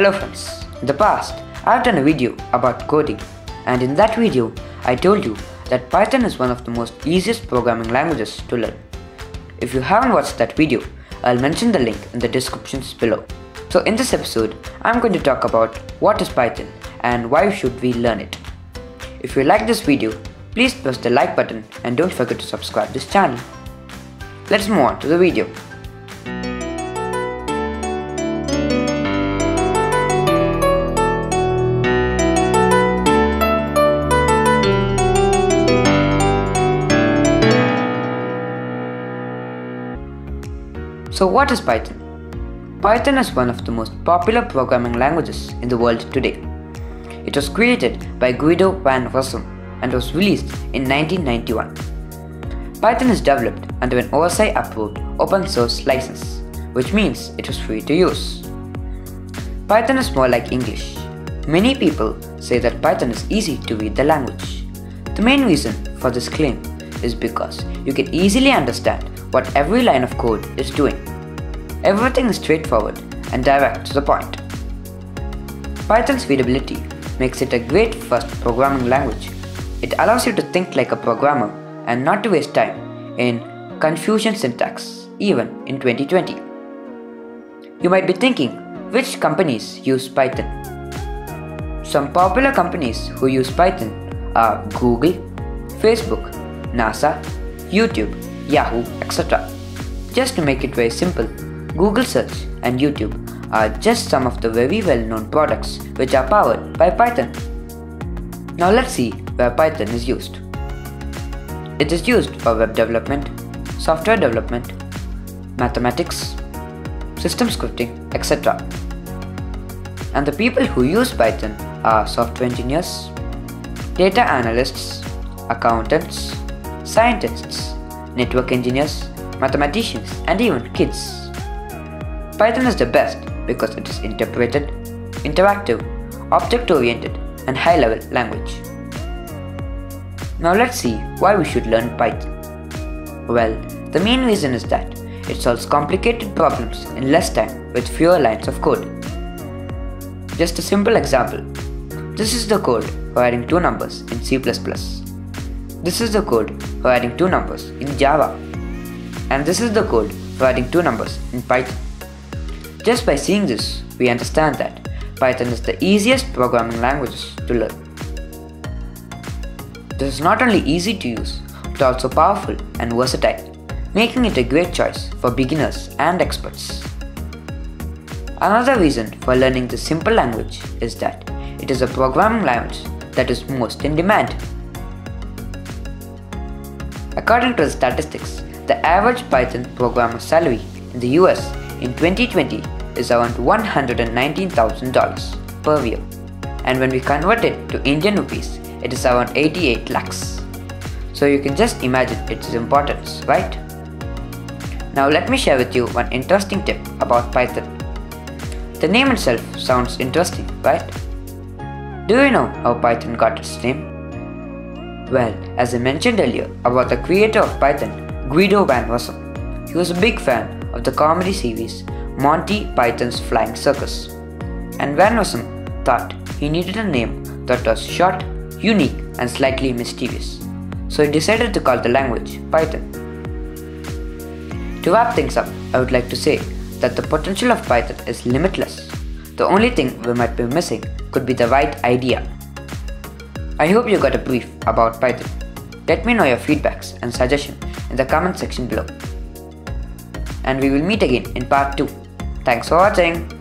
Hello friends, in the past I have done a video about coding, and in that video I told you that Python is one of the most easiest programming languages to learn. If you haven't watched that video, I'll mention the link in the descriptions below. So in this episode, I'm going to talk about what is Python and why should we learn it. If you like this video, please press the like button and don't forget to subscribe to this channel. Let's move on to the video. So what is Python? Python is one of the most popular programming languages in the world today. It was created by Guido van Rossum and was released in 1991. Python is developed under an OSI-approved open source license, which means it was free to use. Python is more like English. Many people say that Python is easy to read the language. The main reason for this claim is because you can easily understand what every line of code is doing. Everything is straightforward and direct to the point. Python's readability makes it a great first programming language. It allows you to think like a programmer and not to waste time in Confucian syntax, even in 2020. You might be thinking, which companies use Python? Some popular companies who use Python are Google, Facebook, NASA, YouTube, Yahoo, etc. Just to make it very simple, Google search and YouTube are just some of the very well-known products which are powered by Python. Now let's see where Python is used. It is used for web development, software development, mathematics, system scripting, etc. And the people who use Python are software engineers, data analysts, accountants, scientists, network engineers, mathematicians, and even kids. Python is the best because it is interpreted, interactive, object-oriented, and high-level language. Now let's see why we should learn Python. Well, the main reason is that it solves complicated problems in less time with fewer lines of code. Just a simple example. This is the code for adding two numbers in C++. This is the code for adding two numbers in Java, and this is the code for adding two numbers in Python. Just by seeing this, we understand that Python is the easiest programming language to learn. This is not only easy to use, but also powerful and versatile, making it a great choice for beginners and experts. Another reason for learning this simple language is that it is a programming language that is most in demand. According to the statistics, the average Python programmer salary in the US in 2020 is around $119,000 per year, and when we convert it to Indian rupees, it is around 88 lakhs. So you can just imagine its importance, right? Now let me share with you one interesting tip about Python. The name itself sounds interesting, right? Do you know how Python got its name? Well, as I mentioned earlier about the creator of Python, Guido van Rossum. He was a big fan of the comedy series Monty Python's Flying Circus, and van Rossum thought he needed a name that was short, unique, and slightly mysterious, so he decided to call the language Python. To wrap things up, I would like to say that the potential of Python is limitless. The only thing we might be missing could be the right idea. I hope you got a brief about Python. Let me know your feedbacks and suggestions in the comment section below. And we will meet again in part 2. Thanks for watching.